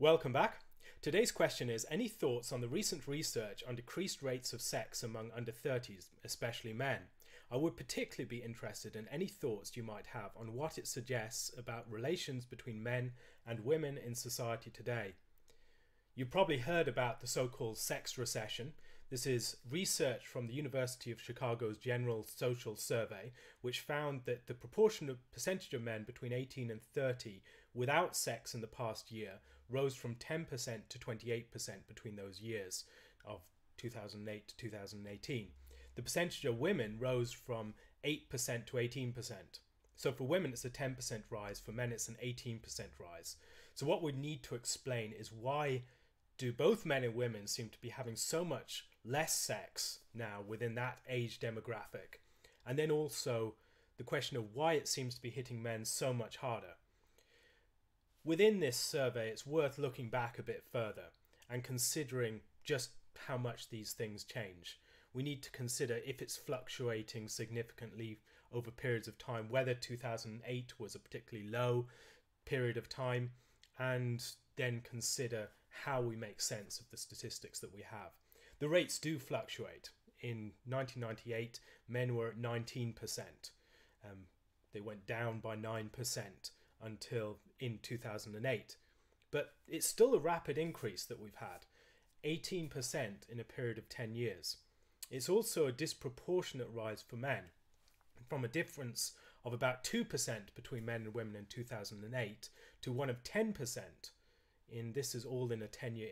Welcome back. Today's question is, any thoughts on the recent research on decreased rates of sex among under 30s, especially men? I would particularly be interested in any thoughts you might have on what it suggests about relations between men and women in society today. You probably heard about the so-called sex recession. This is research from the University of Chicago's General Social Survey, which found that the percentage of men between 18 and 30 without sex in the past year rose from 10% to 28% between those years of 2008 to 2018. The percentage of women rose from 8% to 18%. So for women, it's a 10% rise. For men, it's an 18% rise. So what we need to explain is, why do both men and women seem to be having so much less sex now within that age demographic? And then also the question of why it seems to be hitting men so much harder. Within this survey, it's worth looking back a bit further and considering just how much these things change. We need to consider if it's fluctuating significantly over periods of time, whether 2008 was a particularly low period of time, and then consider how we make sense of the statistics that we have. The rates do fluctuate. In 1998, men were at 19%. They went down by 9% until in 2008. But it's still a rapid increase that we've had, 18% in a period of 10 years. It's also a disproportionate rise for men, from a difference of about 2% between men and women in 2008 to one of 10%. In this is all in a 10-year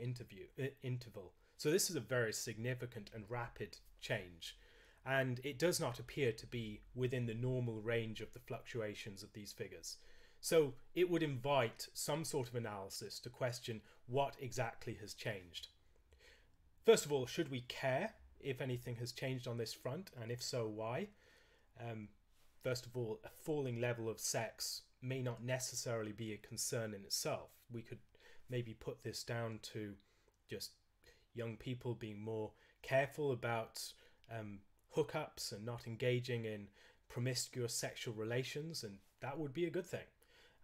interval. So this is a very significant and rapid change, and it does not appear to be within the normal range of the fluctuations of these figures. So it would invite some sort of analysis to question what exactly has changed. First of all, should we care if anything has changed on this front, and if so, why? First of all, a falling level of sex may not necessarily be a concern in itself. We could maybe put this down to just young people being more careful about hookups and not engaging in promiscuous sexual relations, and that would be a good thing.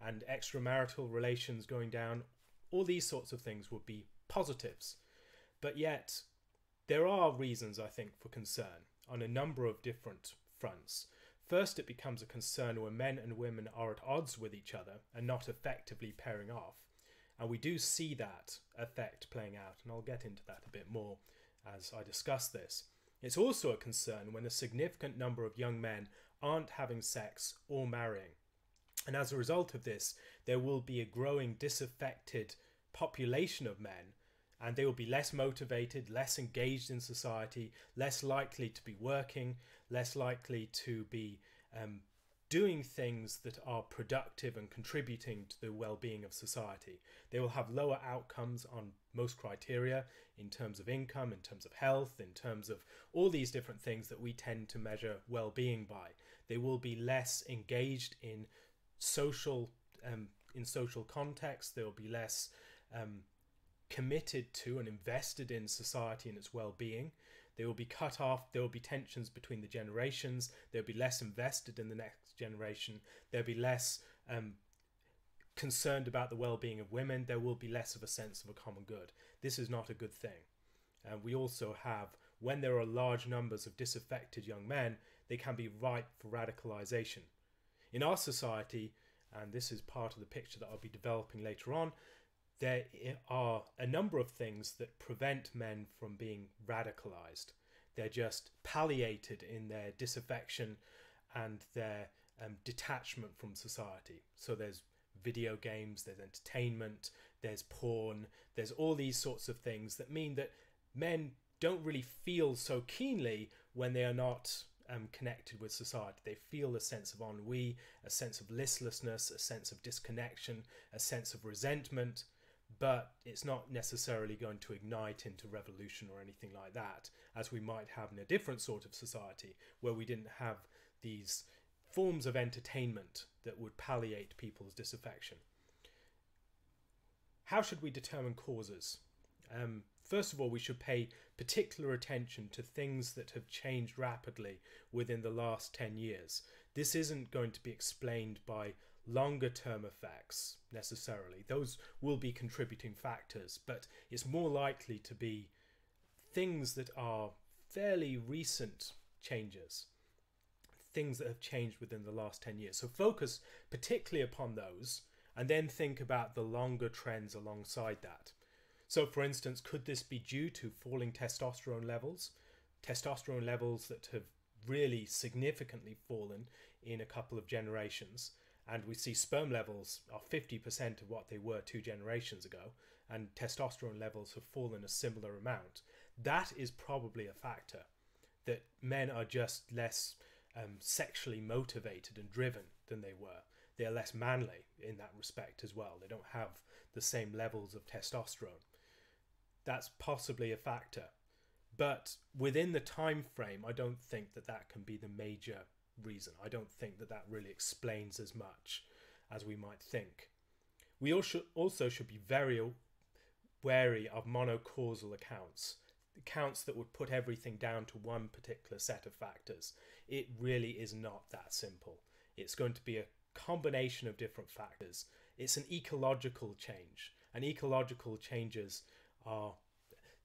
And extramarital relations going down, all these sorts of things would be positives. But yet, there are reasons, I think, for concern on a number of different fronts. First, it becomes a concern where men and women are at odds with each other and not effectively pairing off. And we do see that effect playing out, and I'll get into that a bit more as I discuss this. It's also a concern when a significant number of young men aren't having sex or marrying. And as a result of this, there will be a growing disaffected population of men, and they will be less motivated, less engaged in society, less likely to be working, less likely to be doing things that are productive and contributing to the well-being of society. They will have lower outcomes on most criteria, in terms of income, in terms of health, in terms of all these different things that we tend to measure well-being by. They will be less engaged in social context. They will be less committed to and invested in society and its well-being. They will be cut off. There will be tensions between the generations. They'll be less invested in the next generation. They'll be less concerned about the well-being of women. There will be less of a sense of a common good. This is not a good thing. And we also have, when there are large numbers of disaffected young men, they can be ripe for radicalization. In our society, and this is part of the picture that I'll be developing later on, there are a number of things that prevent men from being radicalized. They're just palliated in their disaffection and their detachment from society. So there's video games, there's entertainment, there's porn, there's all these sorts of things that mean that men don't really feel so keenly when they are not connected with society. They feel a sense of ennui, a sense of listlessness, a sense of disconnection, a sense of resentment. But it's not necessarily going to ignite into revolution or anything like that, as we might have in a different sort of society where we didn't have these forms of entertainment that would palliate people's disaffection. How should we determine causes? First of all, we should pay particular attention to things that have changed rapidly within the last 10 years. This isn't going to be explained by longer term effects necessarily. Those will be contributing factors, but it's more likely to be things that are fairly recent changes, things that have changed within the last 10 years. So focus particularly upon those and then think about the longer trends alongside that. So for instance, could this be due to falling testosterone levels? Testosterone levels that have really significantly fallen in a couple of generations. And we see sperm levels are 50% of what they were 2 generations ago, and testosterone levels have fallen a similar amount. That is probably a factor, that men are just less sexually motivated and driven than they were. They're less manly in that respect as well. They don't have the same levels of testosterone. That's possibly a factor. But within the time frame, I don't think that that can be the major reason. I don't think that that really explains as much as we might think. We also should be very wary of monocausal accounts that would put everything down to one particular set of factors. It really is not that simple. It's going to be a combination of different factors. It's an ecological change, and ecological changes are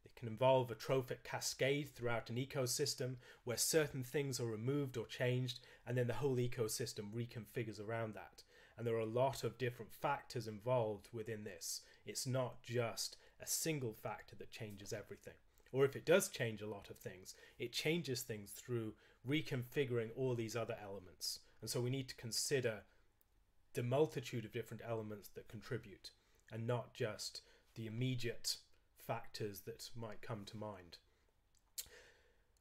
it can involve a trophic cascade throughout an ecosystem where certain things are removed or changed, and then the whole ecosystem reconfigures around that. And there are a lot of different factors involved within this. It's not just a single factor that changes everything. Or if it does change a lot of things, it changes things through reconfiguring all these other elements. And so we need to consider the multitude of different elements that contribute, and not just the immediate factors that might come to mind.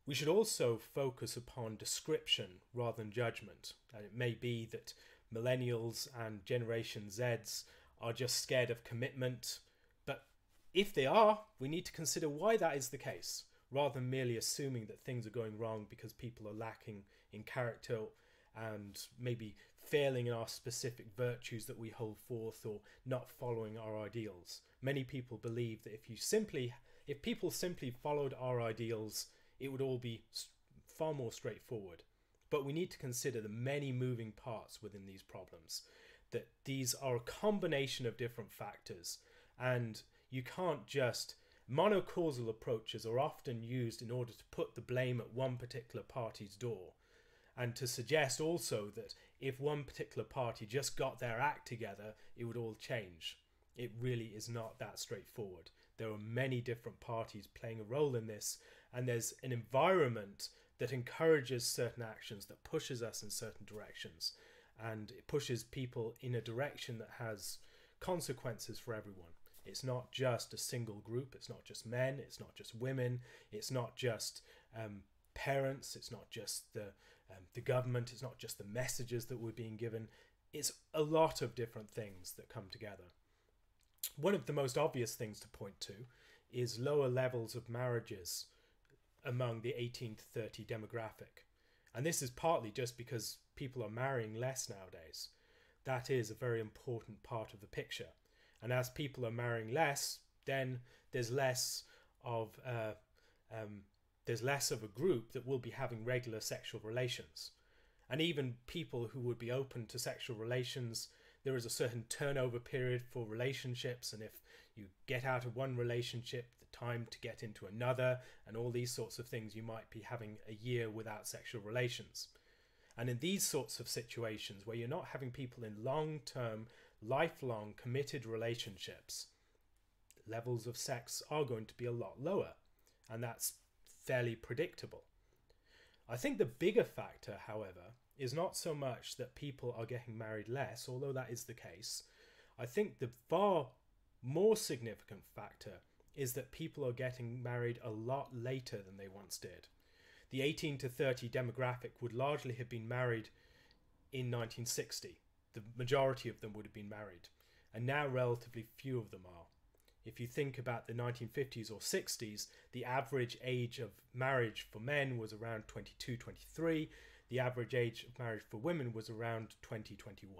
We should also focus upon description rather than judgment. And it may be that millennials and Generation Zs are just scared of commitment, but if they are, we need to consider why that is the case, rather than merely assuming that things are going wrong because people are lacking in character and maybe failing in our specific virtues that we hold forth, or not following our ideals. Many people believe that if people simply followed our ideals, it would all be far more straightforward. But we need to consider the many moving parts within these problems, that these are a combination of different factors, and you can't just... Monocausal approaches are often used in order to put the blame at one particular party's door, and to suggest also that if one particular party just got their act together, it would all change. It really is not that straightforward. There are many different parties playing a role in this, and there's an environment that encourages certain actions, that pushes us in certain directions, and it pushes people in a direction that has consequences for everyone. It's not just a single group. It's not just men. It's not just women. It's not just parents. It's not just the government. It's not just the messages that we're being given. It's a lot of different things that come together. One of the most obvious things to point to is lower levels of marriages among the 18 to 30 demographic. And this is partly just because people are marrying less nowadays. That is a very important part of the picture. And as people are marrying less, then there's less of a group that will be having regular sexual relations. And even people who would be open to sexual relations, there is a certain turnover period for relationships, and if you get out of one relationship, the time to get into another, and all these sorts of things, you might be having a year without sexual relations. And in these sorts of situations where you're not having people in long-term, lifelong, committed relationships, levels of sex are going to be a lot lower, and that's fairly predictable. I think the bigger factor, however, is not so much that people are getting married less, although that is the case. I think the far more significant factor is that people are getting married a lot later than they once did. The 18 to 30 demographic would largely have been married in 1960. The majority of them would have been married, and now relatively few of them are. If you think about the 1950s or 60s, the average age of marriage for men was around 22, 23. The average age of marriage for women was around 20, 21.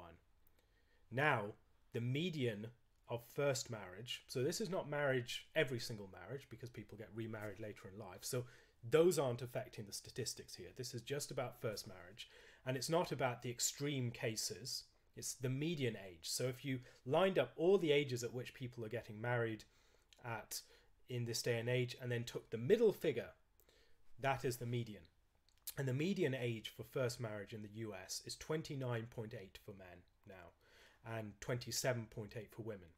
Now, the median of first marriage, so this is not marriage, every single marriage, because people get remarried later in life, so those aren't affecting the statistics here. This is just about first marriage, and it's not about the extreme cases. It's the median age. So if you lined up all the ages at which people are getting married at in this day and age, and then took the middle figure, that is the median. And the median age for first marriage in the US is 29.8 for men now, and 27.8 for women.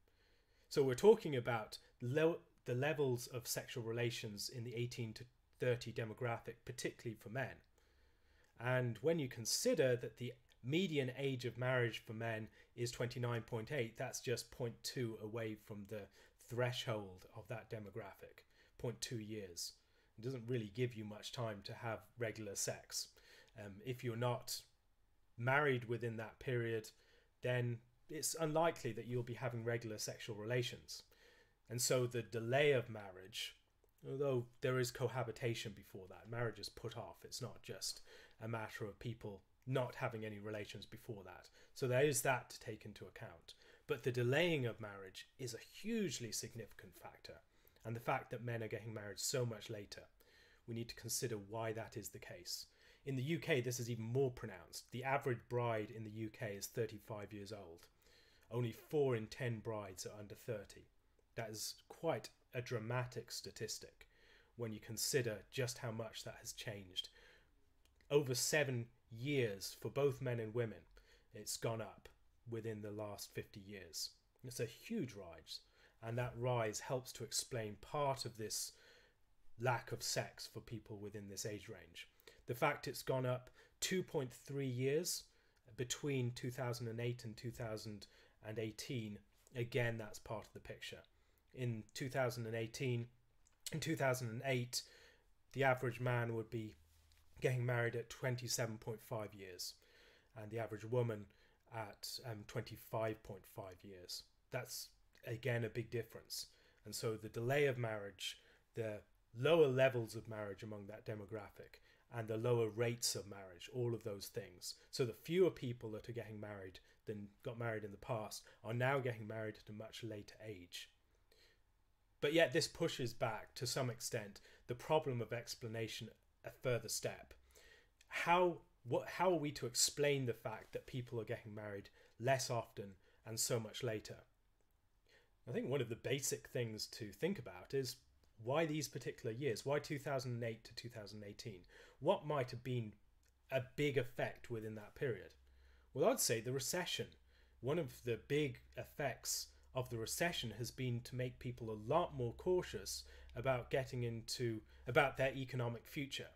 So we're talking about the levels of sexual relations in the 18 to 30 demographic, particularly for men. And when you consider that the median age of marriage for men is 29.8, that's just 0.2 away from the threshold of that demographic, 0.2 years. It doesn't really give you much time to have regular sex. If you're not married within that period, then it's unlikely that you'll be having regular sexual relations. And so the delay of marriage, although there is cohabitation before that, marriage is put off. It's not just a matter of people not having any relations before that. So there is that to take into account. But the delaying of marriage is a hugely significant factor. And the fact that men are getting married so much later, we need to consider why that is the case. In the UK, this is even more pronounced. The average bride in the UK is 35 years old. Only 4 in 10 brides are under 30. That is quite a dramatic statistic when you consider just how much that has changed. Over 7 years for both men and women, it's gone up within the last 50 years. It's a huge rise, and that rise helps to explain part of this lack of sex for people within this age range. The fact it's gone up 2.3 years between 2008 and 2018, again, that's part of the picture. In 2008, the average man would be getting married at 27.5 years and the average woman at 25.5 years. That's, again, a big difference. And so the delay of marriage, the lower levels of marriage among that demographic, and the lower rates of marriage, all of those things. So the fewer people that are getting married than got married in the past are now getting married at a much later age. But yet this pushes back, to some extent, the problem of explanation a further step. How are we to explain the fact that people are getting married less often and so much later? I think one of the basic things to think about is why these particular years, why 2008 to 2018? What might have been a big effect within that period? Well, I'd say the recession. One of the big effects of the recession has been to make people a lot more cautious about their economic future.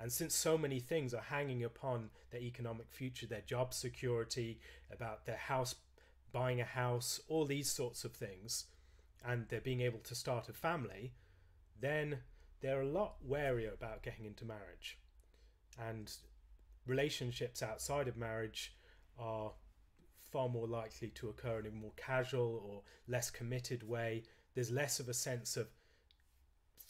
And since so many things are hanging upon their economic future, their job security, about their house, buying a house, all these sorts of things, and they're being able to start a family, then they're a lot warier about getting into marriage. And relationships outside of marriage are far more likely to occur in a more casual or less committed way. There's less of a sense of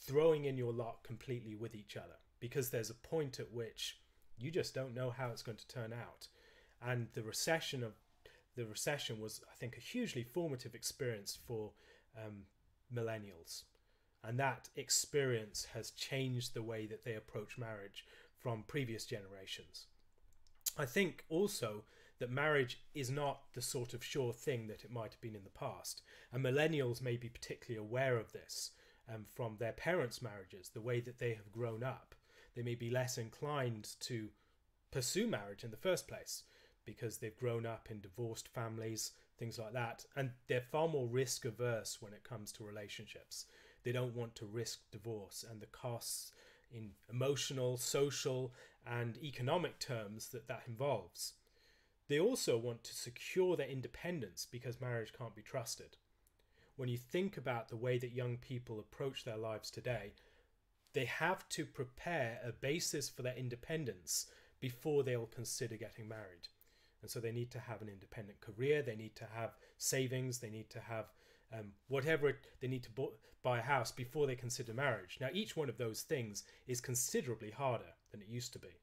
throwing in your lot completely with each other, because there's a point at which you just don't know how it's going to turn out. And the recession was, I think, a hugely formative experience for millennials. And that experience has changed the way that they approach marriage from previous generations. I think also that marriage is not the sort of sure thing that it might have been in the past. And millennials may be particularly aware of this from their parents' marriages, the way that they have grown up. They may be less inclined to pursue marriage in the first place because they've grown up in divorced families, things like that. And they're far more risk averse when it comes to relationships. They don't want to risk divorce and the costs in emotional, social, and economic terms that that involves. They also want to secure their independence because marriage can't be trusted. When you think about the way that young people approach their lives today, they have to prepare a basis for their independence before they'll consider getting married. And so they need to have an independent career, they need to have savings, they need to have whatever, they need to buy a house before they consider marriage. Now, each one of those things is considerably harder than it used to be.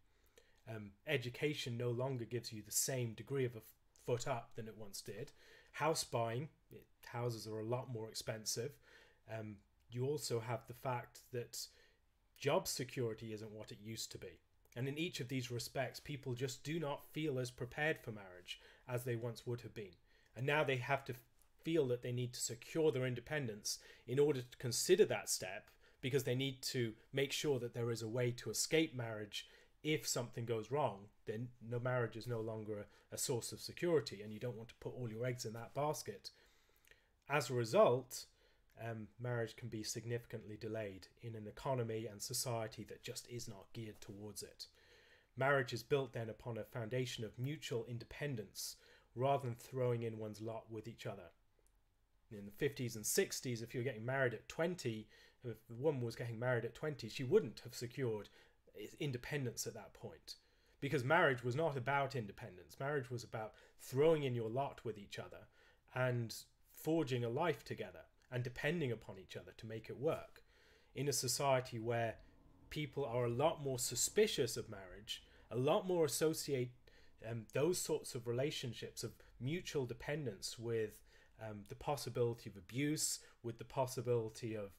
Education no longer gives you the same degree of a foot up than it once did. House buying, houses are a lot more expensive. You also have the fact that job security isn't what it used to be. And in each of these respects, people just do not feel as prepared for marriage as they once would have been. And now they have to feel that they need to secure their independence in order to consider that step, because they need to make sure that there is a way to escape marriage. If something goes wrong, then no, marriage is no longer a source of security, and you don't want to put all your eggs in that basket. As a result, marriage can be significantly delayed in an economy and society that just is not geared towards it. Marriage is built then upon a foundation of mutual independence rather than throwing in one's lot with each other. In the 50s and 60s, if you were getting married at 20, if the woman was getting married at 20, she wouldn't have secured independence at that point, because marriage was not about independence. Marriage was about throwing in your lot with each other and forging a life together and depending upon each other to make it work. In a society where people are a lot more suspicious of marriage, a lot more associate those sorts of relationships of mutual dependence with the possibility of abuse, with the possibility of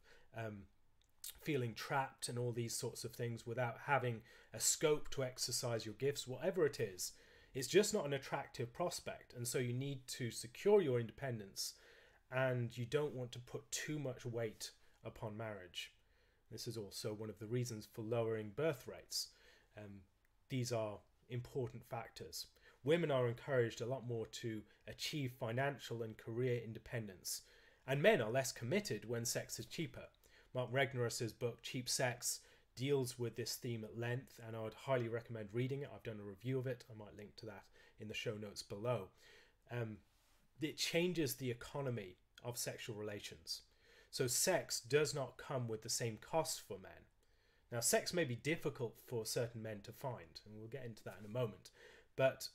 feeling trapped and all these sorts of things, without having a scope to exercise your gifts, whatever it is, it's just not an attractive prospect. And so you need to secure your independence, and you don't want to put too much weight upon marriage. This is also one of the reasons for lowering birth rates. These are important factors. Women are encouraged a lot more to achieve financial and career independence, and men are less committed when sex is cheaper. Mark Regnerus's book Cheap Sex deals with this theme at length, and I would highly recommend reading it. I've done a review of it. I might link to that in the show notes below. It changes the economy of sexual relations. So sex does not come with the same costs for men. Now, sex may be difficult for certain men to find, and we'll get into that in a moment, but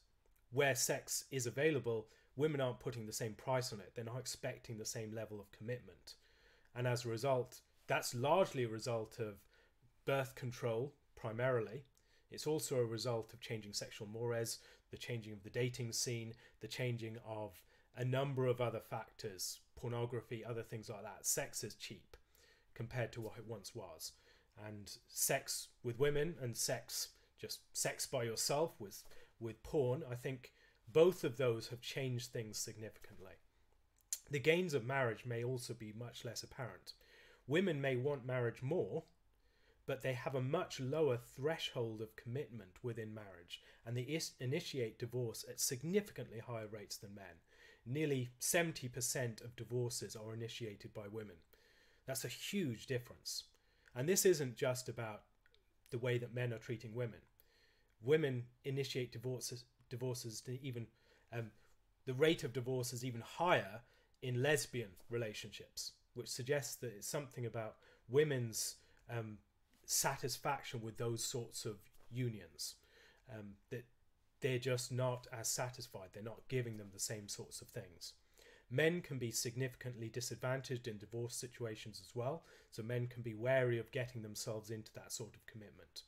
where sex is available, women aren't putting the same price on it. They're not expecting the same level of commitment. And as a result, that's largely a result of birth control, primarily. It's also a result of changing sexual mores, the changing of the dating scene, the changing of a number of other factors, pornography, other things like that. Sex is cheap compared to what it once was. And sex with women and sex, just sex by yourself with porn, I think both of those have changed things significantly. The gains of marriage may also be much less apparent. Women may want marriage more, but they have a much lower threshold of commitment within marriage, and they initiate divorce at significantly higher rates than men. Nearly 70% of divorces are initiated by women. That's a huge difference. And this isn't just about the way that men are treating women. Women initiate divorces to even... the rate of divorce is even higher in lesbian relationships, which suggests that it's something about women's satisfaction with those sorts of unions, that they're just not as satisfied. They're not giving them the same sorts of things. Men can be significantly disadvantaged in divorce situations as well, so men can be wary of getting themselves into that sort of commitment.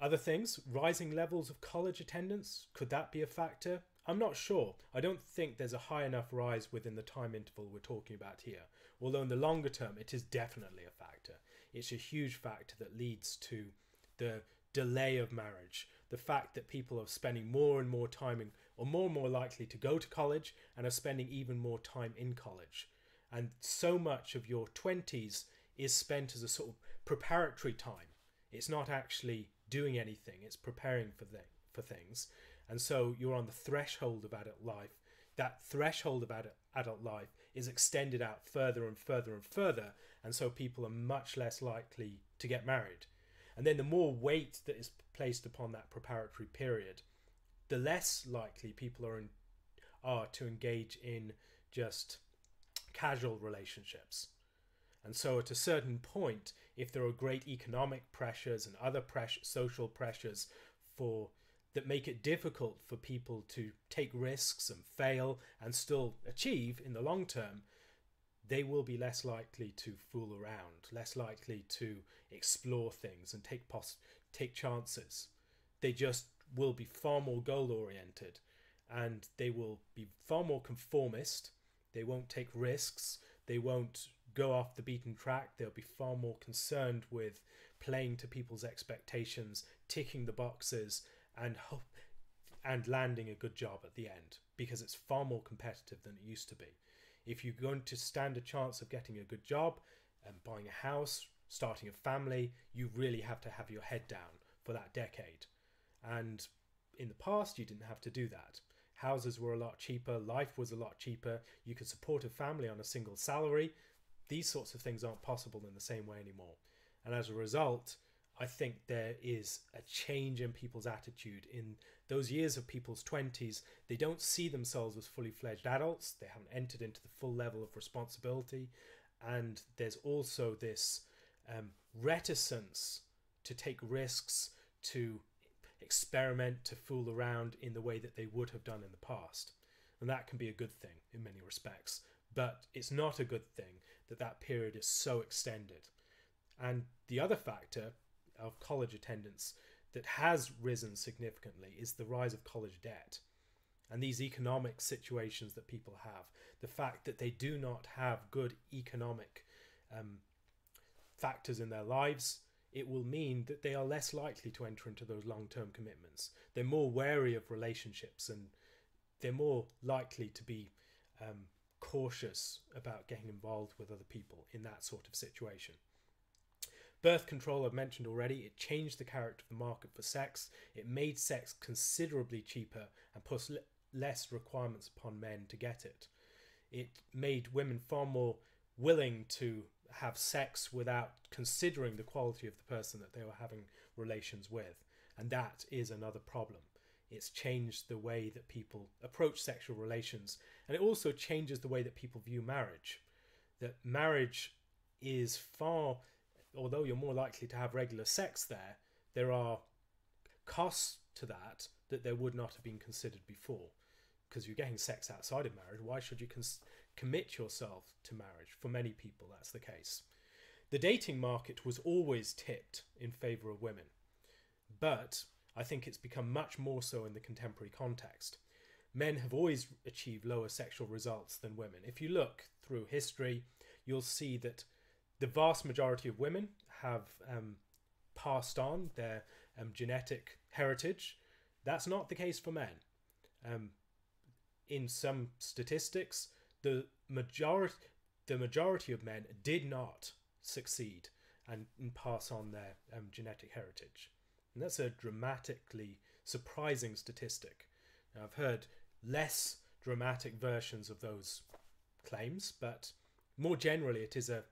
Other things, rising levels of college attendance, could that be a factor? I'm not sure. I don't think there's a high enough rise within the time interval we're talking about here, although in the longer term it is definitely a factor. It's a huge factor that leads to the delay of marriage, the fact that people are spending more and more time in, or more and more likely to go to college, and are spending even more time in college. And so much of your 20s is spent as a sort of preparatory time. It's not actually doing anything, it's preparing for things. And so you're on the threshold of adult life. That threshold of adult life is extended out further and further and further, and so people are much less likely to get married. And then the more weight that is placed upon that preparatory period, the less likely people are to engage in just casual relationships. And so at a certain point, if there are great economic pressures and other social pressures that make it difficult for people to take risks and fail and still achieve in the long term, they will be less likely to fool around, less likely to explore things and take chances. They just will be far more goal-oriented, and they will be far more conformist. They won't take risks. They won't go off the beaten track. They'll be far more concerned with playing to people's expectations, ticking the boxes, and and landing a good job at the end, because it's far more competitive than it used to be. If you're going to stand a chance of getting a good job and buying a house, starting a family, you really have to have your head down for that decade. And in the past, you didn't have to do that. Houses were a lot cheaper, life was a lot cheaper, you could support a family on a single salary. These sorts of things aren't possible in the same way anymore. And as a result, I think there is a change in people's attitude. In those years of people's 20s, they don't see themselves as fully fledged adults. They haven't entered into the full level of responsibility. And there's also this reticence to take risks, to experiment, to fool around in the way that they would have done in the past. And that can be a good thing in many respects. But it's not a good thing that that period is so extended. And the other factor of college attendance that has risen significantly is the rise of college debt. And these economic situations that people have, the fact that they do not have good economic factors in their lives, it will mean that they are less likely to enter into those long-term commitments. They're more wary of relationships, and they're more likely to be cautious about getting involved with other people in that sort of situation. Birth control, I've mentioned already, it changed the character of the market for sex. It made sex considerably cheaper and put less requirements upon men to get it. It made women far more willing to have sex without considering the quality of the person that they were having relations with. And that is another problem. It's changed the way that people approach sexual relations. And it also changes the way that people view marriage. That marriage is far... although you're more likely to have regular sex there, there are costs to that that there would not have been considered before. Because you're getting sex outside of marriage, why should you commit yourself to marriage? For many people, that's the case. The dating market was always tipped in favor of women, but I think it's become much more so in the contemporary context. Men have always achieved lower sexual results than women. If you look through history, you'll see that the vast majority of women have passed on their genetic heritage. That's not the case for men. In some statistics, the majority of men did not succeed and pass on their genetic heritage. And that's a dramatically surprising statistic. Now, I've heard less dramatic versions of those claims, but more generally, it is a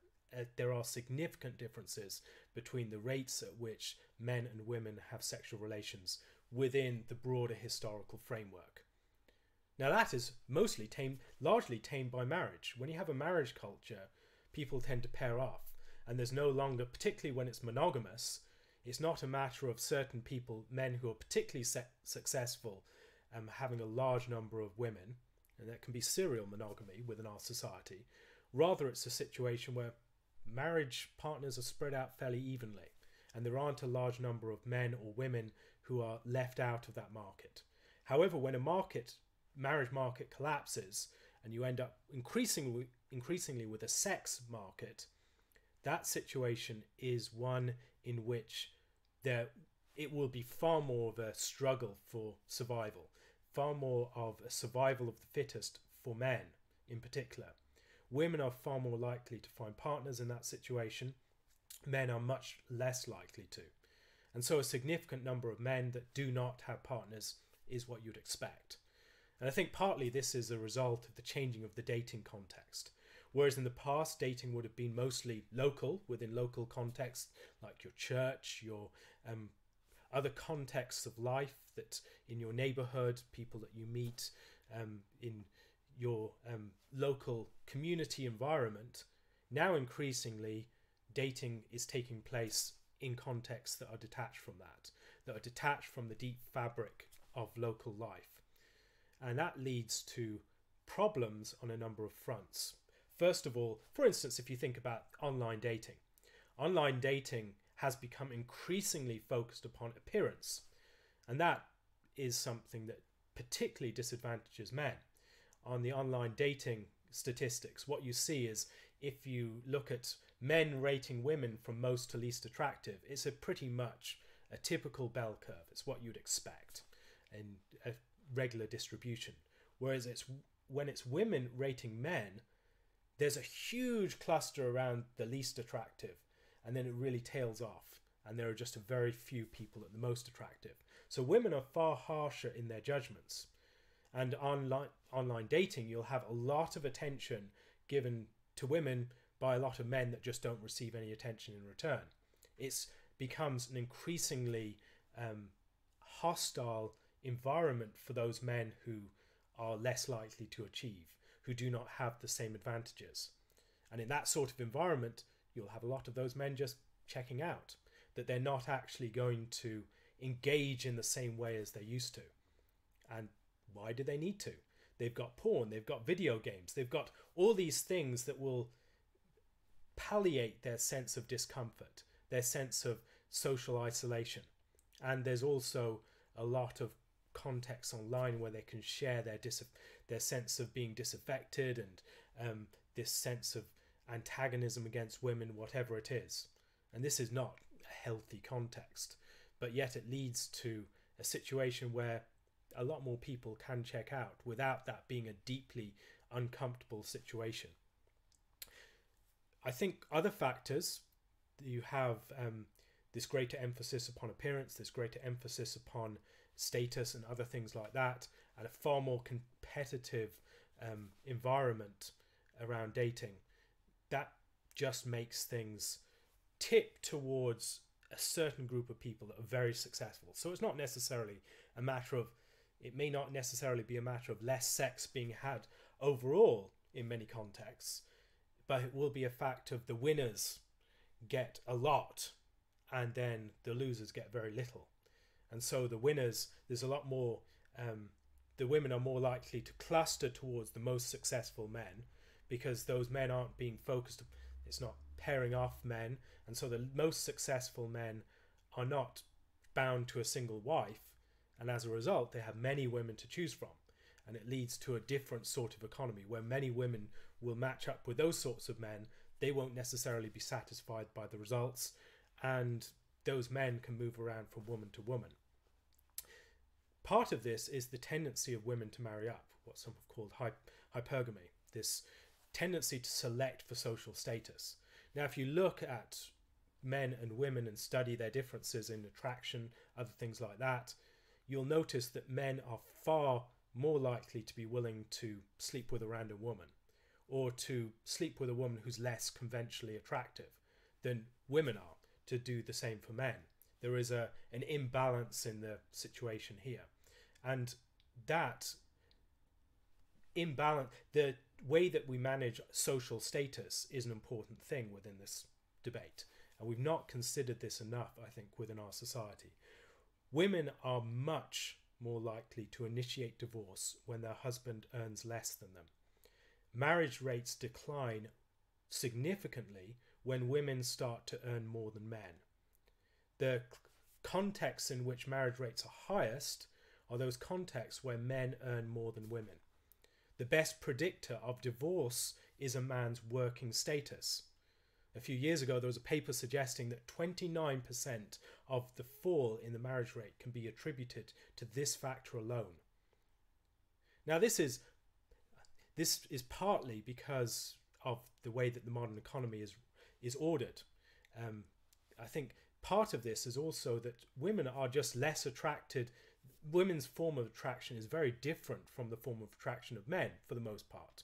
there are significant differences between the rates at which men and women have sexual relations within the broader historical framework. Now that is mostly largely tamed by marriage. When you have a marriage culture, people tend to pair off, and there's no longer, particularly when it's monogamous, it's not a matter of certain people, men who are particularly successful having a large number of women, and that can be serial monogamy within our society. Rather, it's a situation where marriage partners are spread out fairly evenly, and there aren't a large number of men or women who are left out of that market. However, when a marriage market collapses and you end up increasingly with a sex market, that situation is one in which it will be far more of a struggle for survival, far more of a survival of the fittest for men in particular. Women are far more likely to find partners in that situation. Men are much less likely to. And so a significant number of men that do not have partners is what you'd expect. And I think partly this is a result of the changing of the dating context. Whereas in the past, dating would have been mostly local, within local contexts, like your church, your other contexts of life, that in your neighborhood, people that you meet in your local community environment. Now increasingly, dating is taking place in contexts that are detached from that, that are detached from the deep fabric of local life. And that leads to problems on a number of fronts. First of all, for instance, if you think about online dating has become increasingly focused upon appearance. And that is something that particularly disadvantages men. On the online dating statistics, what you see is if you look at men rating women from most to least attractive, it's pretty much a typical bell curve. It's what you'd expect. and a regular distribution. Whereas it's when it's women rating men, there's a huge cluster around the least attractive, and then it really tails off, and there are just a very few people at the most attractive. So women are far harsher in their judgments. And online dating, you'll have a lot of attention given to women by a lot of men that just don't receive any attention in return. It becomes an increasingly hostile environment for those men who are less likely to achieve, who do not have the same advantages. And in that sort of environment, you'll have a lot of those men just checking out, that they're not actually going to engage in the same way as they used to. And why do they need to? They've got porn, they've got video games, they've got all these things that will palliate their sense of discomfort, their sense of social isolation. And there's also a lot of context online where they can share their sense of being disaffected and this sense of antagonism against women, whatever it is. And this is not a healthy context, but yet it leads to a situation where a lot more people can check out without that being a deeply uncomfortable situation. I think other factors, you have this greater emphasis upon appearance, this greater emphasis upon status and other things like that, and a far more competitive environment around dating. That just makes things tip towards a certain group of people that are very successful. So it's not necessarily a matter of, it may not necessarily be a matter of less sex being had overall in many contexts, but it will be a fact of the winners get a lot and then the losers get very little. And so the winners, there's a lot more, the women are more likely to cluster towards the most successful men because those men aren't being focused, it's not pairing off men. And so the most successful men are not bound to a single wife. And as a result, they have many women to choose from. And it leads to a different sort of economy where many women will match up with those sorts of men. They won't necessarily be satisfied by the results. And those men can move around from woman to woman. Part of this is the tendency of women to marry up, what some have called hypergamy, this tendency to select for social status. Now, if you look at men and women and study their differences in attraction, other things like that, you'll notice that men are far more likely to be willing to sleep with a random woman or to sleep with a woman who's less conventionally attractive than women are to do the same for men. There is an imbalance in the situation here. And that imbalance, the way that we manage social status is an important thing within this debate. And we've not considered this enough, I think, within our society. Women are much more likely to initiate divorce when their husband earns less than them. Marriage rates decline significantly when women start to earn more than men. The contexts in which marriage rates are highest are those contexts where men earn more than women. The best predictor of divorce is a man's working status. A few years ago, there was a paper suggesting that 29% of the fall in the marriage rate can be attributed to this factor alone. Now, this is partly because of the way that the modern economy is ordered. I think part of this is also that women are just less attracted. Women's form of attraction is very different from the form of attraction of men for the most part.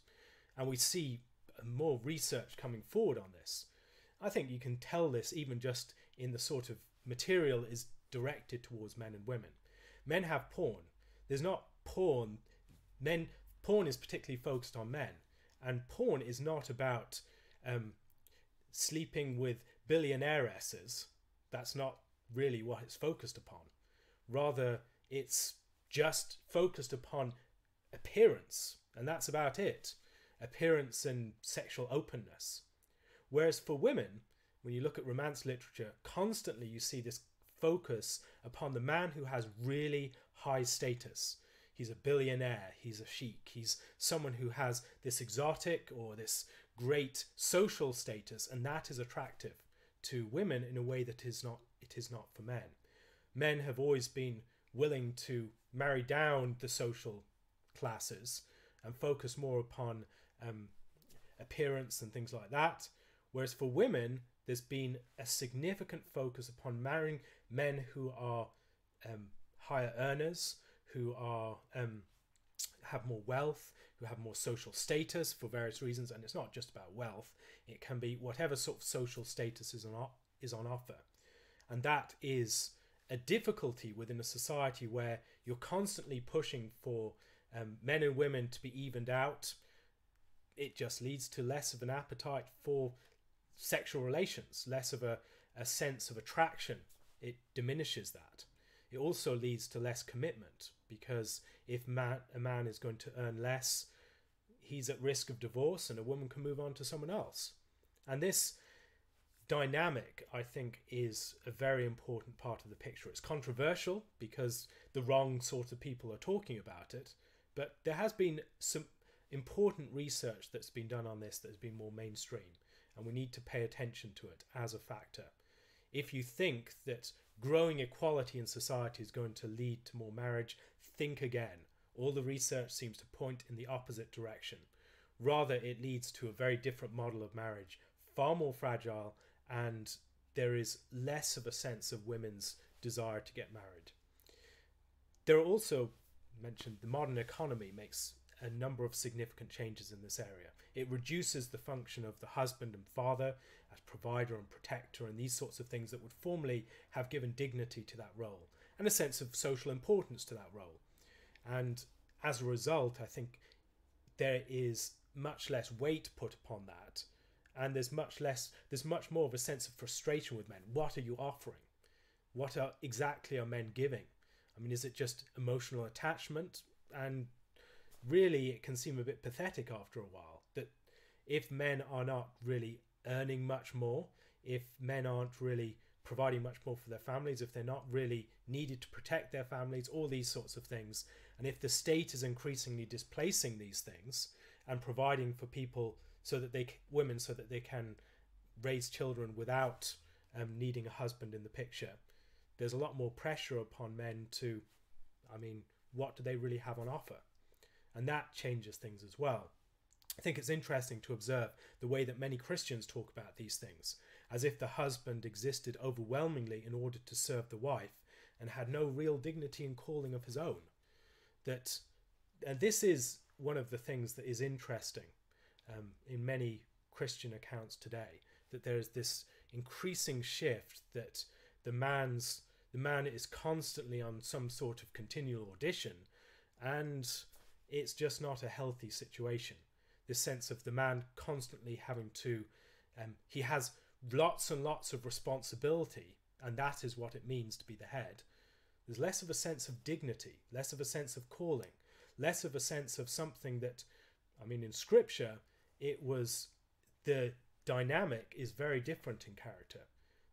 And we see more research coming forward on this. I think you can tell this even just in the sort of material is directed towards men and women. Men have porn. There's not porn. Porn is particularly focused on men. And porn is not about sleeping with billionairesses. That's not really what it's focused upon. Rather, it's just focused upon appearance, and that's about it. Appearance and sexual openness. Whereas for women, when you look at romance literature, constantly you see this focus upon the man who has really high status. He's a billionaire, he's a sheik, he's someone who has this exotic or this great social status, and that is attractive to women in a way that it is not for men. Men have always been willing to marry down the social classes and focus more upon appearance and things like that. Whereas for women, there's been a significant focus upon marrying men who are higher earners, who are have more wealth, who have more social status for various reasons. And it's not just about wealth. It can be whatever sort of social status is on offer. And that is a difficulty within a society where you're constantly pushing for men and women to be evened out. It just leads to less of an appetite for sexual relations, less of a sense of attraction. It diminishes that. It also leads to less commitment, because if a man is going to earn less, he's at risk of divorce, and a woman can move on to someone else. And this dynamic, I think, is a very important part of the picture. It's controversial because the wrong sort of people are talking about it, but there has been some important research that's been done on this that has been more mainstream, and we need to pay attention to it as a factor. If you think that growing equality in society is going to lead to more marriage, think again. All the research seems to point in the opposite direction. Rather, it leads to a very different model of marriage, far more fragile, and there is less of a sense of women's desire to get married. There are also, mentioned, the modern economy makes a number of significant changes in this area. It reduces the function of the husband and father as provider and protector and these sorts of things that would formerly have given dignity to that role and a sense of social importance to that role. And as a result, I think there is much less weight put upon that, and there's much more of a sense of frustration with men. What are you offering? What exactly are men giving? I mean, is it just emotional attachment? And really, it can seem a bit pathetic after a while that if men are not really earning much more, if men aren't really providing much more for their families, if they're not really needed to protect their families, all these sorts of things, and if the state is increasingly displacing these things and providing for people so that they can raise children without needing a husband in the picture, there's a lot more pressure upon men to, I mean, what do they really have on offer? And that changes things as well. I think it's interesting to observe the way that many Christians talk about these things, as if the husband existed overwhelmingly in order to serve the wife and had no real dignity and calling of his own. And this is one of the things that is interesting in many Christian accounts today, that there is this increasing shift that the man is constantly on some sort of continual audition, and it's just not a healthy situation. This sense of the man constantly having to, he has lots and lots of responsibility, and that is what it means to be the head. There's less of a sense of dignity, less of a sense of calling, less of a sense of something that, I mean, in scripture, it was, the dynamic is very different in character,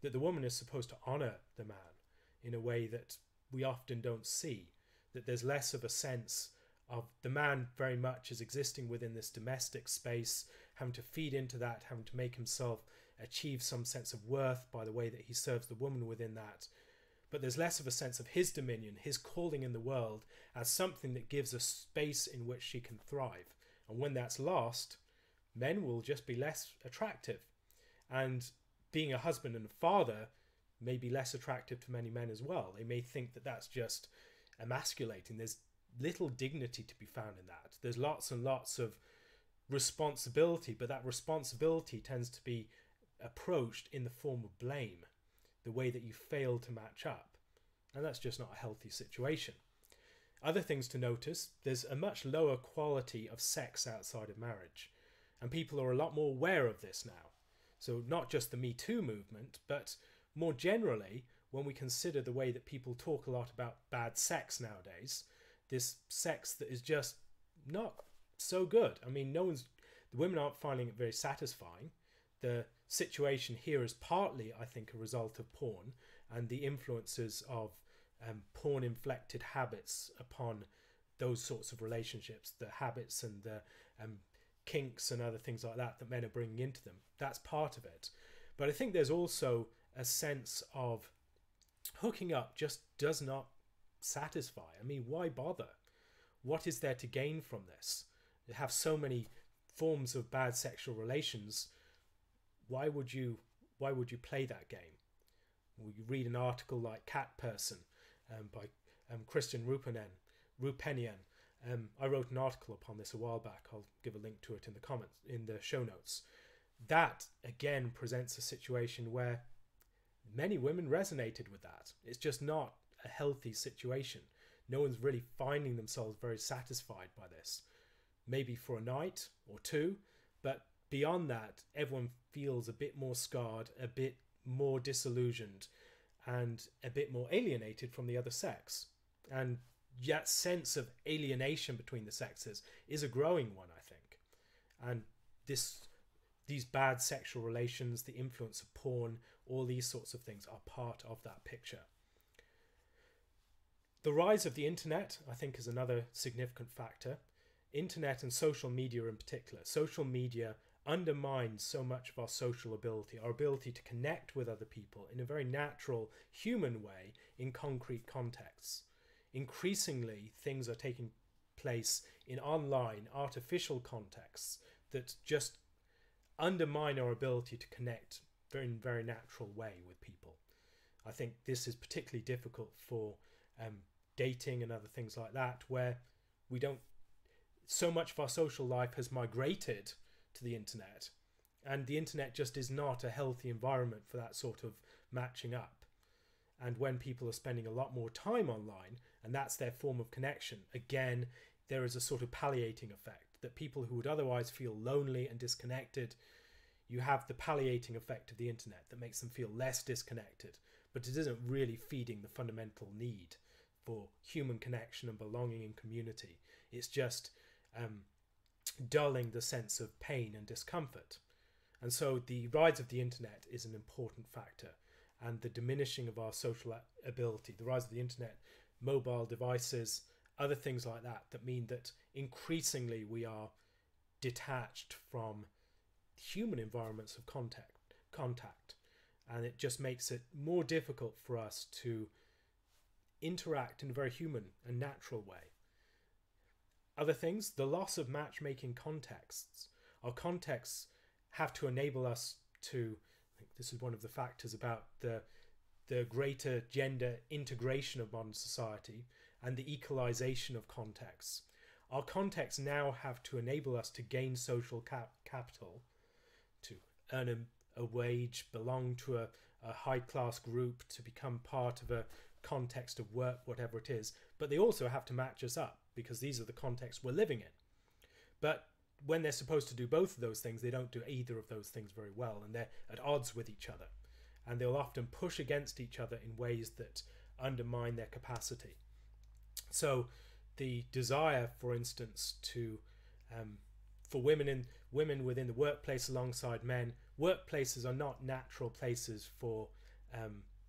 that the woman is supposed to honor the man in a way that we often don't see, that there's less of a sense of the man very much is existing within this domestic space, having to feed into that, having to make himself achieve some sense of worth by the way that he serves the woman within that. But there's less of a sense of his dominion, his calling in the world, as something that gives a space in which she can thrive. And when that's lost, men will just be less attractive. And being a husband and a father may be less attractive to many men as well. They may think that that's just emasculating. There's little dignity to be found in that. There's lots and lots of responsibility, but that responsibility tends to be approached in the form of blame, the way that you fail to match up. And that's just not a healthy situation. Other things to notice, there's a much lower quality of sex outside of marriage, and people are a lot more aware of this now. So not just the Me Too movement, but more generally, when we consider the way that people talk a lot about bad sex nowadays, this sex that is just not so good. I mean, the women aren't finding it very satisfying. The situation here is partly, I think, a result of porn and the influences of porn-inflected habits upon those sorts of relationships, the habits and the kinks and other things like that that men are bringing into them. That's part of it. But I think there's also a sense of hooking up just does not satisfy? I mean, why bother? What is there to gain from this? You have so many forms of bad sexual relations. Why would you play that game? Well, you read an article like Cat Person by Kristen Roupenian. I wrote an article upon this a while back. I'll give a link to it in the comments, in the show notes. That again presents a situation where many women resonated with that. It's just not a healthy situation. No one's really finding themselves very satisfied by this. Maybe for a night or two, but beyond that, everyone feels a bit more scarred, a bit more disillusioned, and a bit more alienated from the other sex. And that sense of alienation between the sexes is a growing one, I think. And these bad sexual relations, the influence of porn, all these sorts of things are part of that picture. The rise of the internet, I think, is another significant factor. Internet and social media in particular. Social media undermines so much of our social ability, our ability to connect with other people in a very natural, human way in concrete contexts. Increasingly, things are taking place in online, artificial contexts that just undermine our ability to connect in a very natural way with people. I think this is particularly difficult for dating and other things like that, where we don't... So much of our social life has migrated to the internet, and the internet just is not a healthy environment for that sort of matching up. And when people are spending a lot more time online, and that's their form of connection, again, there is a sort of palliating effect that people who would otherwise feel lonely and disconnected, you have the palliating effect of the internet that makes them feel less disconnected, but it isn't really feeding the fundamental need for human connection and belonging in community. It's just dulling the sense of pain and discomfort. And so the rise of the internet is an important factor, and the diminishing of our social ability, the rise of the internet, mobile devices, other things like that, that mean that increasingly we are detached from human environments of contact. And it just makes it more difficult for us to interact in a very human and natural way. Other things, the loss of matchmaking contexts. Our contexts have to enable us to, I think this is one of the factors about the greater gender integration of modern society and the equalization of contexts. Our contexts now have to enable us to gain social capital, to earn a wage, belong to a high-class group, to become part of a context of work, whatever it is, but they also have to match us up, because these are the contexts we're living in. But when they're supposed to do both of those things, they don't do either of those things very well, and they're at odds with each other. And they'll often push against each other in ways that undermine their capacity. So the desire, for instance, to for women within the workplace alongside men, workplaces are not natural places for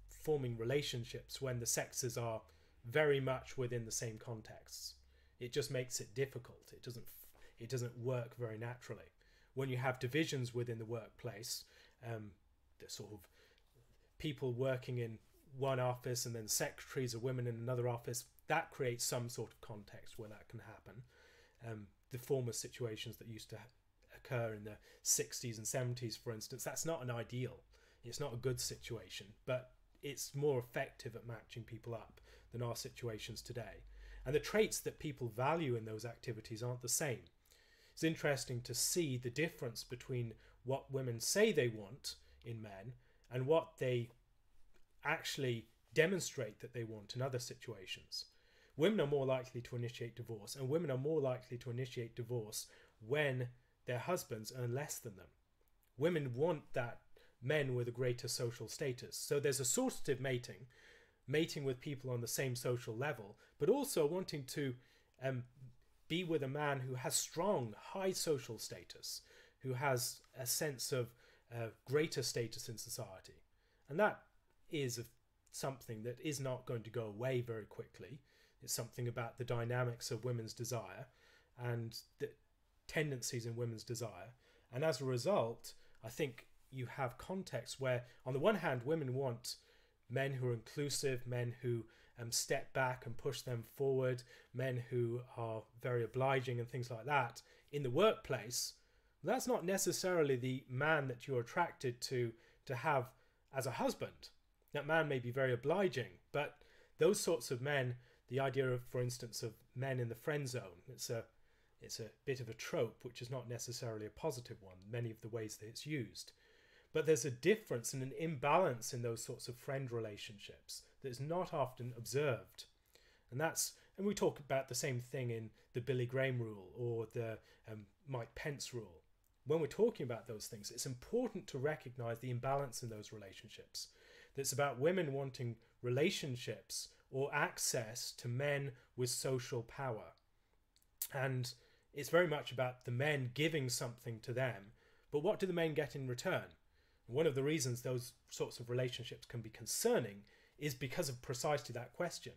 forming relationships when the sexes are very much within the same contexts. It just makes it difficult. It doesn't work very naturally. When you have divisions within the workplace, the sort of people working in one office and then secretaries of women in another office, that creates some sort of context where that can happen. The former situations that used to occur in the 60s and 70s, for instance, that's not an ideal. It's not a good situation, but it's more effective at matching people up than our situations today. And the traits that people value in those activities aren't the same. It's interesting to see the difference between what women say they want in men and what they actually demonstrate that they want in other situations. Women are more likely to initiate divorce, and women are more likely to initiate divorce when their husbands earn less than them. Women want that men with a greater social status. So there's a sortative mating with people on the same social level, but also wanting to be with a man who has strong, high social status, who has a sense of greater status in society. And that is something that is not going to go away very quickly. It's something about the dynamics of women's desire and the tendencies in women's desire. And as a result, I think you have contexts where, on the one hand, women want men who are inclusive, men who step back and push them forward, men who are very obliging and things like that in the workplace, that's not necessarily the man that you're attracted to have as a husband. That man may be very obliging, but those sorts of men, the idea of, for instance, of men in the friend zone, it's a bit of a trope, which is not necessarily a positive one, many of the ways that it's used. But there's a difference and an imbalance in those sorts of friend relationships that is not often observed. And we talk about the same thing in the Billy Graham rule or the Mike Pence rule. When we're talking about those things, it's important to recognize the imbalance in those relationships. That's about women wanting relationships or access to men with social power. And it's very much about the men giving something to them. But what do the men get in return? One of the reasons those sorts of relationships can be concerning is because of precisely that question.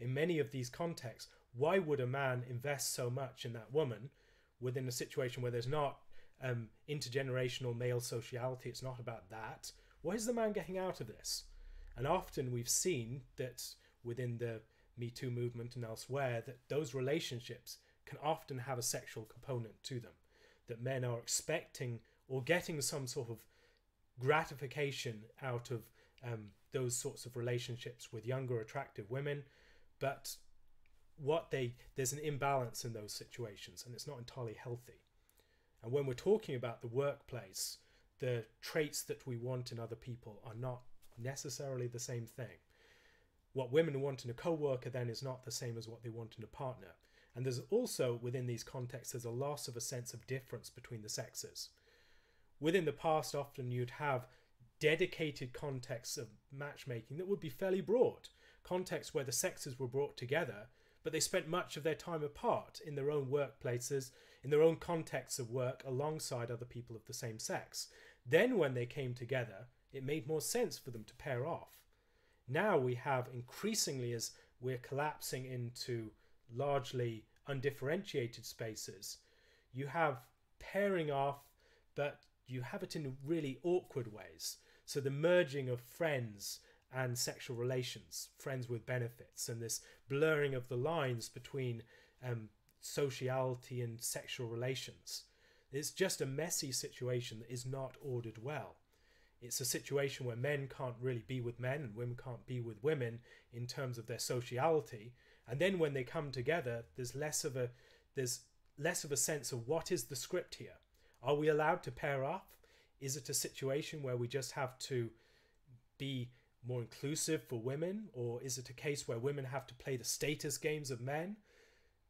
In many of these contexts, why would a man invest so much in that woman within a situation where there's not intergenerational male sociality? It's not about that. What is the man getting out of this? And often we've seen that within the Me Too movement and elsewhere, that those relationships can often have a sexual component to them, that men are expecting or getting some sort of gratification out of those sorts of relationships with younger, attractive women, but there's an imbalance in those situations, and it's not entirely healthy. And when we're talking about the workplace, the traits that we want in other people are not necessarily the same thing. What women want in a co-worker then is not the same as what they want in a partner. And there's also, within these contexts, there's a loss of a sense of difference between the sexes. Within the past, often you'd have dedicated contexts of matchmaking that would be fairly broad, contexts where the sexes were brought together, but they spent much of their time apart in their own workplaces, in their own contexts of work alongside other people of the same sex. Then when they came together, it made more sense for them to pair off. Now we have increasingly, as we're collapsing into largely undifferentiated spaces, you have pairing off, but you have it in really awkward ways. So the merging of friends and sexual relations, friends with benefits, and this blurring of the lines between sociality and sexual relations. It's just a messy situation that is not ordered well. It's a situation where men can't really be with men and women can't be with women in terms of their sociality. And then when they come together, there's less of a sense of what is the script here. Are we allowed to pair up? Is it a situation where we just have to be more inclusive for women? Or is it a case where women have to play the status games of men?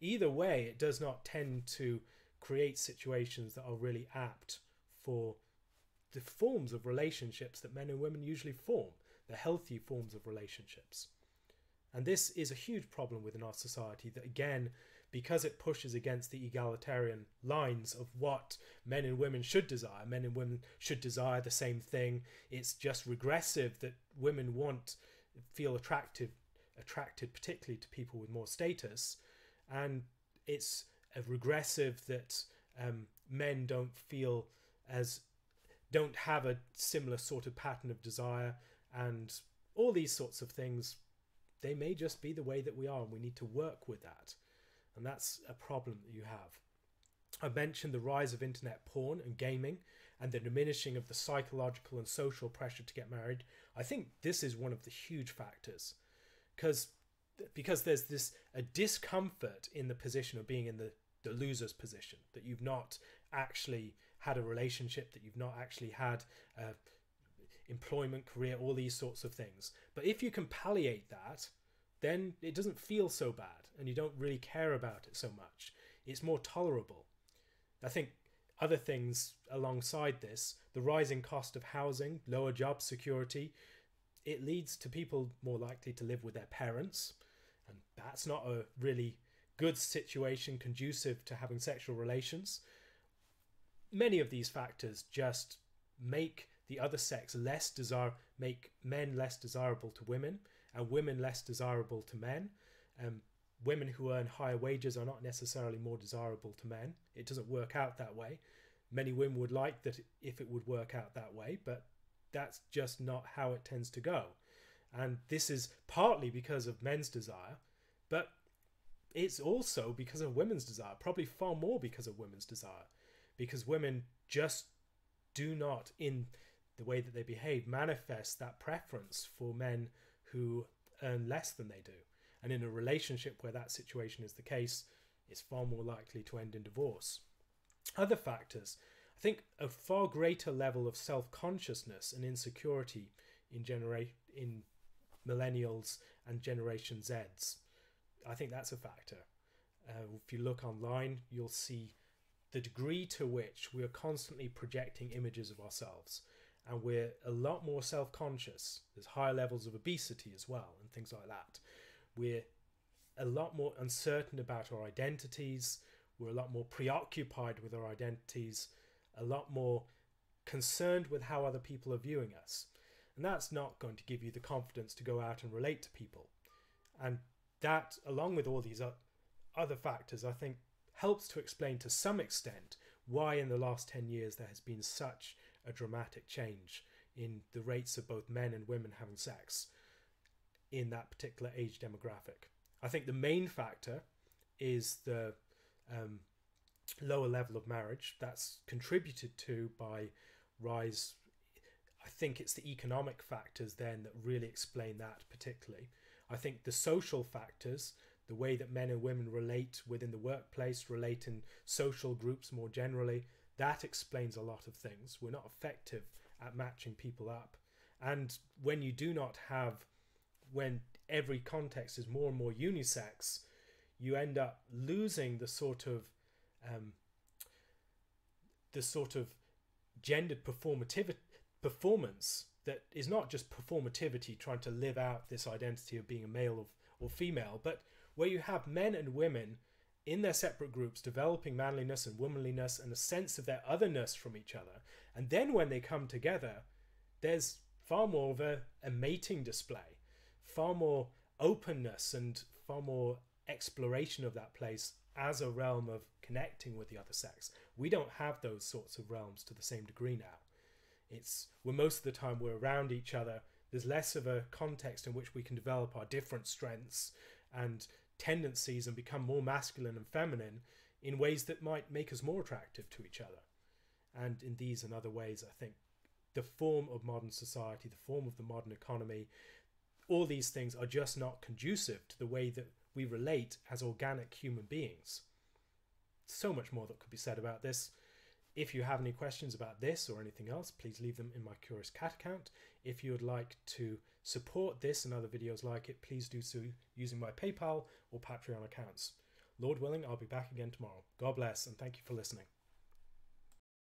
Either way, it does not tend to create situations that are really apt for the forms of relationships that men and women usually form, the healthy forms of relationships. And this is a huge problem within our society that, again, because it pushes against the egalitarian lines of what men and women should desire. Men and women should desire the same thing. It's just regressive that women feel attracted particularly to people with more status. And it's a regressive that men don't have a similar sort of pattern of desire, and all these sorts of things. They may just be the way that we are, and we need to work with that. And that's a problem that you have. I mentioned the rise of internet porn and gaming and the diminishing of the psychological and social pressure to get married. I think this is one of the huge factors because there's a discomfort in the position of being in the loser's position, that you've not actually had a relationship, that you've not actually had employment, career, all these sorts of things. But if you can palliate that, then it doesn't feel so bad and you don't really care about it so much. It's more tolerable. I think other things alongside this, the rising cost of housing, lower job security, it leads to people more likely to live with their parents. And that's not a really good situation conducive to having sexual relations. Many of these factors just make the other sex make men less desirable to women and women less desirable to men. Women who earn higher wages are not necessarily more desirable to men. It doesn't work out that way. Many women would like that if it would work out that way, but that's just not how it tends to go. And this is partly because of men's desire, but it's also because of women's desire, probably far more because of women's desire, because women just do not, in the way that they behave, manifest that preference for men who earn less than they do. And in a relationship where that situation is the case, it's far more likely to end in divorce. Other factors, I think a far greater level of self-consciousness and insecurity in millennials and Generation Zs. I think that's a factor. If you look online, you'll see the degree to which we are constantly projecting images of ourselves. And we're a lot more self-conscious. There's higher levels of obesity as well and things like that. We're a lot more uncertain about our identities. We're a lot more preoccupied with our identities, a lot more concerned with how other people are viewing us. And that's not going to give you the confidence to go out and relate to people. And that, along with all these other factors, I think helps to explain to some extent why in the last 10 years there has been such a dramatic change in the rates of both men and women having sex in that particular age demographic. I think the main factor is the lower level of marriage. That's contributed to by rise. I think it's the economic factors then that really explain that particularly. I think the social factors, the way that men and women relate within the workplace, relate in social groups more generally, that explains a lot of things. We're not effective at matching people up. And when you do not have, when every context is more and more unisex, you end up losing the sort of gendered performance that is not just performativity, trying to live out this identity of being a male or female, but where you have men and women in their separate groups developing manliness and womanliness and a sense of their otherness from each other. And then when they come together, there's far more of a mating display, far more openness and far more exploration of that place as a realm of connecting with the other sex. We don't have those sorts of realms to the same degree now. It's where most of the time we're around each other. There's less of a context in which we can develop our different strengths and tendencies and become more masculine and feminine in ways that might make us more attractive to each other. And in these and other ways, I think the form of modern society, the form of the modern economy, all these things are just not conducive to the way that we relate as organic human beings. So much more that could be said about this. If you have any questions about this or anything else, please leave them in my Curious Cat account. If you would like to support this and other videos like it, please do so using my PayPal or Patreon accounts. Lord willing, I'll be back again tomorrow. God bless, and thank you for listening.